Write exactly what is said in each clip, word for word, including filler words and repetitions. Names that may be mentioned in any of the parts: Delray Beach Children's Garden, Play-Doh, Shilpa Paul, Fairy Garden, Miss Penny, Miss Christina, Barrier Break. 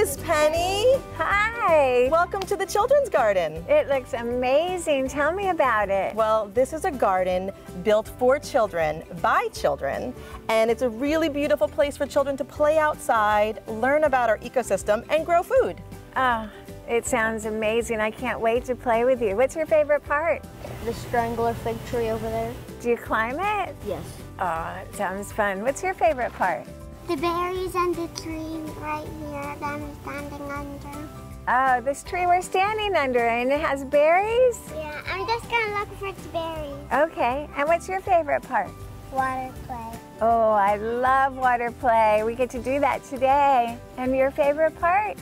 Miss Penny. Hi. Welcome to the children's garden. It looks amazing. Tell me about it. Well, this is a garden built for children by children, and it's a really beautiful place for children to play outside, learn about our ecosystem, and grow food. Oh, it sounds amazing. I can't wait to play with you. What's your favorite part? The strangler fig tree over there. Do you climb it? Yes. Oh, it sounds fun. What's your favorite part? The berries and the tree right here that I'm standing under. Oh, this tree we're standing under, and it has berries? Yeah, I'm just gonna look for the berries. Okay, and what's your favorite part? Water play. Oh, I love water play. We get to do that today. And your favorite part?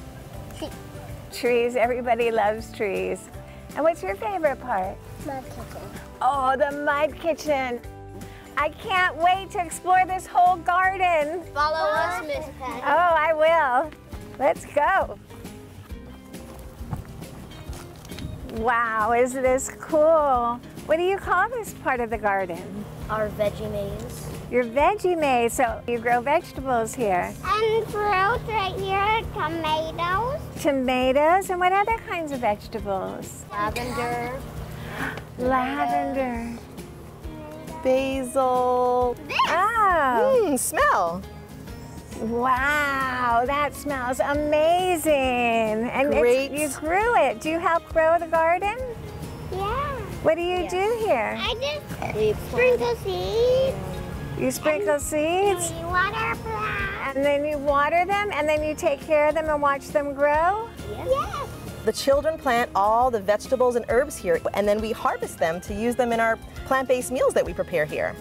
Tree. Trees, everybody loves trees. And what's your favorite part? Mud kitchen. Oh, the mud kitchen. I can't wait to explore this whole garden. Follow us, Miss Penny. Oh, I will. Let's go. Wow, is this cool? What do you call this part of the garden? Our veggie maze. Your veggie maze, so you grow vegetables here. And fruit right here, tomatoes. Tomatoes, and what other kinds of vegetables? Lavender. Lavender. Basil. This. Oh. Mmm, smell. Wow, that smells amazing. And Great. you grew it. Do you help grow the garden? Yeah. What do you yes. do here? I just sprinkle seeds. You sprinkle and seeds? And you water plants. And then you water them, and then you take care of them and watch them grow? Yes. yes. The children plant all the vegetables and herbs here, and then we harvest them to use them in our plant-based meals that we prepare here.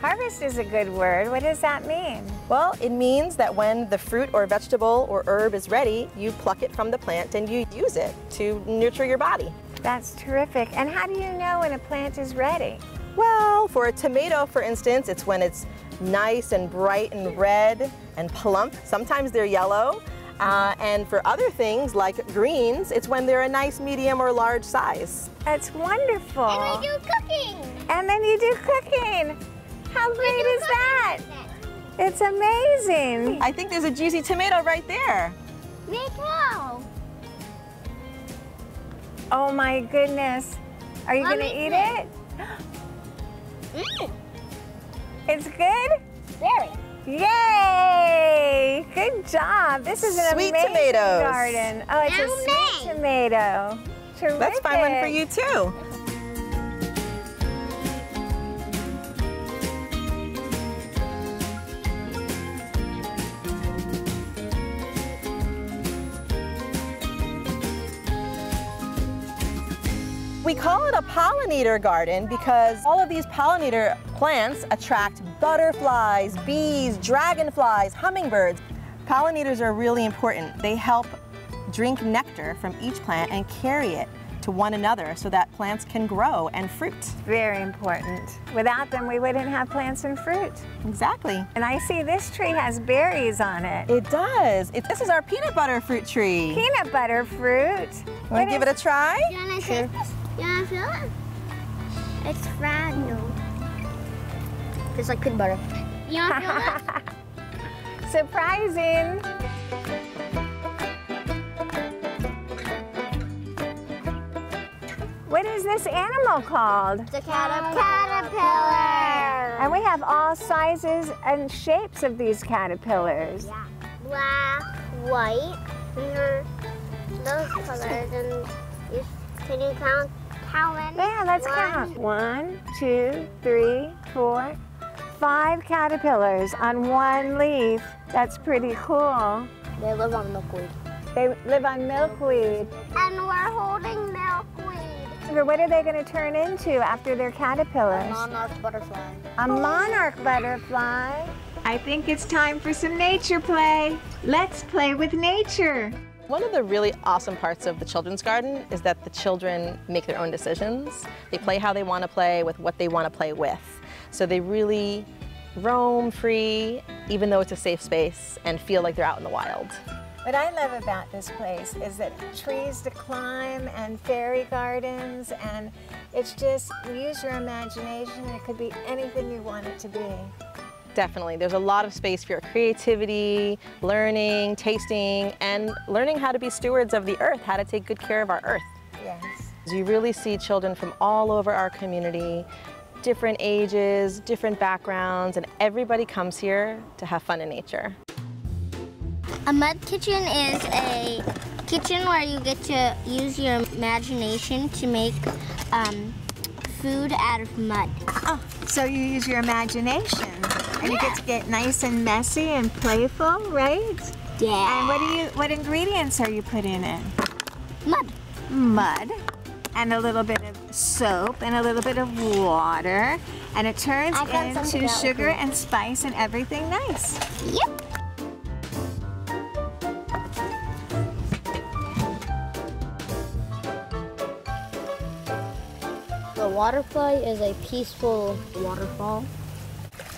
Harvest is a good word. What does that mean? Well, it means that when the fruit or vegetable or herb is ready, you pluck it from the plant and you use it to nurture your body. That's terrific. And how do you know when a plant is ready? Well, for a tomato, for instance, it's when it's nice and bright and red and plump. Sometimes they're yellow. Uh, and for other things, like greens, it's when they're a nice medium or large size. That's wonderful. And we do cooking. And then you do cooking. How we great is that? It's amazing. I think there's a juicy tomato right there. Me too. Oh my goodness. Are you going to eat it? Mm. It's good? Very. Yay! Good job. This is an sweet amazing tomatoes. garden. Oh, it's Amazing. a sweet tomato. Terrific. Let's find one for you too. We call it a pollinator garden because all of these pollinator plants attract butterflies, bees, dragonflies, hummingbirds. Pollinators are really important. They help drink nectar from each plant and carry it to one another so that plants can grow and fruit. Very important. Without them, we wouldn't have plants and fruit. Exactly. And I see this tree has berries on it. It does. It, this is our peanut butter fruit tree. Peanut butter fruit. Want to give it a try? You want to taste this? You want to feel it? It's fragile. It's like peanut butter. You want to feel it? Surprising. What is this animal called? It's a caterpillar. caterpillar. And we have all sizes and shapes of these caterpillars. Yeah. Black, white, and those colors. And you, can you count how many? Yeah, let's One. count. One, two, three, four, five caterpillars on one leaf. That's pretty cool. They live on milkweed. They live on milkweed. And we're holding milkweed. What are they going to turn into after they're caterpillars? A monarch butterfly. A monarch butterfly. I think it's time for some nature play. Let's play with nature. One of the really awesome parts of the children's garden is that the children make their own decisions. They play how they want to play with what they want to play with. So they really roam free, even though it's a safe space, and feel like they're out in the wild. What I love about this place is that trees to climb and fairy gardens, and it's just use your imagination. It could be anything you want it to be. Definitely. There's a lot of space for your creativity, learning, tasting, and learning how to be stewards of the earth, how to take good care of our earth. Yes. You really see children from all over our community, different ages, different backgrounds, and everybody comes here to have fun in nature. A mud kitchen is a kitchen where you get to use your imagination to make um, food out of mud. Oh, so you use your imagination. And yeah. You get to get nice and messy and playful, right? Yeah. And what do you? What ingredients are you putting in? Mud. Mud, and a little bit of soap, and a little bit of water, and it turns into sugar and spice and everything nice. Yep. The waterfly is a peaceful waterfall.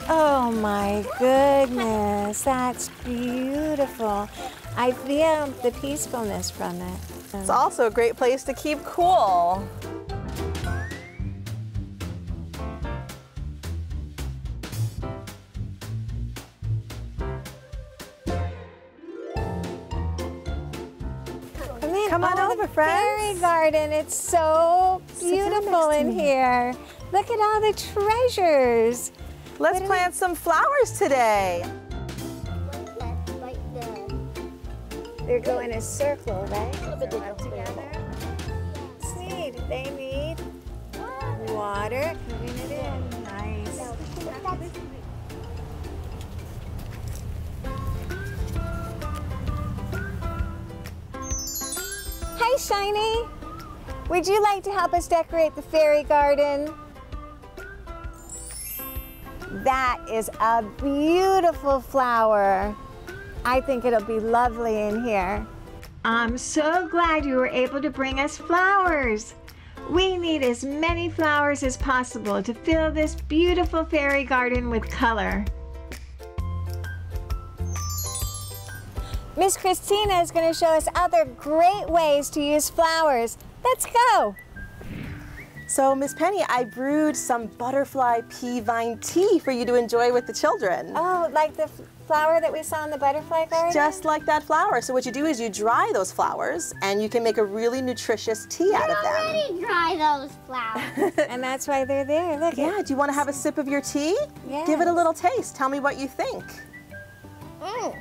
Oh my goodness, that's beautiful. I feel the peacefulness from it. It's also a great place to keep cool. Come in, come on over, friends. Fairy garden, it's so beautiful in here. Look at all the treasures. Let's plant some flowers today. They're going in a circle, right? They're together. Sweet. They need water. Moving it in. Nice. Hi, Shiny. Would you like to help us decorate the fairy garden? That is a beautiful flower. I think it'll be lovely in here. I'm so glad you were able to bring us flowers. We need as many flowers as possible to fill this beautiful fairy garden with color. Miss Christina is going to show us other great ways to use flowers. Let's go. So, Miss Penny, I brewed some butterfly pea vine tea for you to enjoy with the children. Oh, like the flower that we saw in the butterfly garden? Just like that flower. So what you do is you dry those flowers, and you can make a really nutritious tea out of them. I already dry those flowers. And that's why they're there. Look. Yeah, do you want to have a sip of your tea? Yeah. Give it a little taste. Tell me what you think. Mm.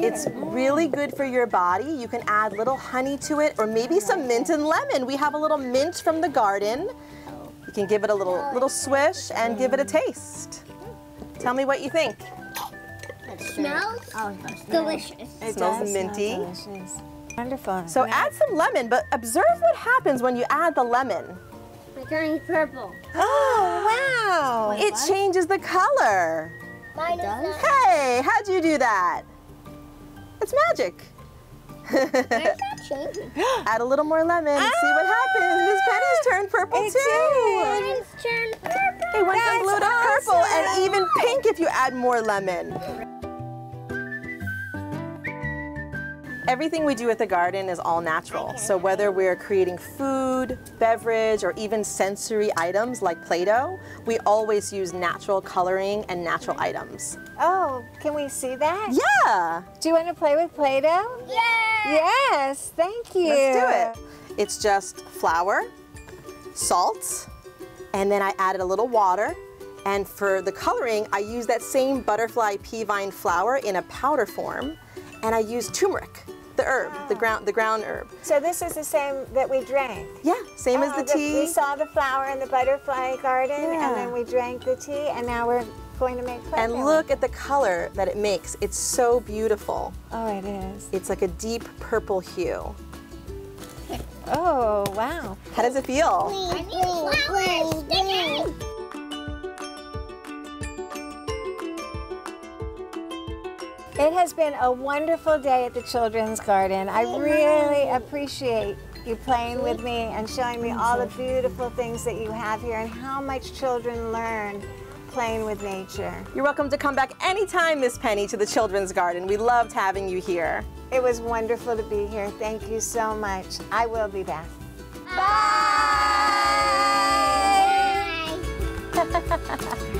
It's really good for your body. You can add little honey to it, or maybe some mint and lemon. We have a little mint from the garden. You can give it a little little swish and give it a taste. Tell me what you think. It smells delicious. It smells minty. Delicious. Wonderful. So add some lemon, but observe what happens when you add the lemon. It turns purple. Oh, wow. It changes the color. Mine does. Hey, how'd you do that? It's magic. Add a little more lemon and ah! see what happens. Miss Penny's turned purple it too. It's turned purple. It went from blue to awesome. Purple and even pink if you add more lemon. Everything we do at the garden is all natural. So whether we're creating food, beverage, or even sensory items like Play-Doh, we always use natural coloring and natural items. Oh, can we see that? Yeah. Do you want to play with Play-Doh? Yes. Yes, thank you. Let's do it. It's just flour, salt, and then I added a little water. And for the coloring, I use that same butterfly pea vine flour in a powder form, and I use turmeric. The herb, oh. the ground, the ground herb. So this is the same that we drank. Yeah, same oh, as the, the tea. We saw the flower in the butterfly garden, yeah. and then we drank the tea, and now we're going to make play. And family. Look at the color that it makes. It's so beautiful. Oh, it is. It's like a deep purple hue. Oh, wow. How does it feel? I need flowers. Sticky. It has been a wonderful day at the Children's Garden. I really appreciate you playing with me and showing me all the beautiful things that you have here and how much children learn playing with nature. You're welcome to come back anytime, Miss Penny, to the Children's Garden. We loved having you here. It was wonderful to be here. Thank you so much. I will be back. Bye! Bye.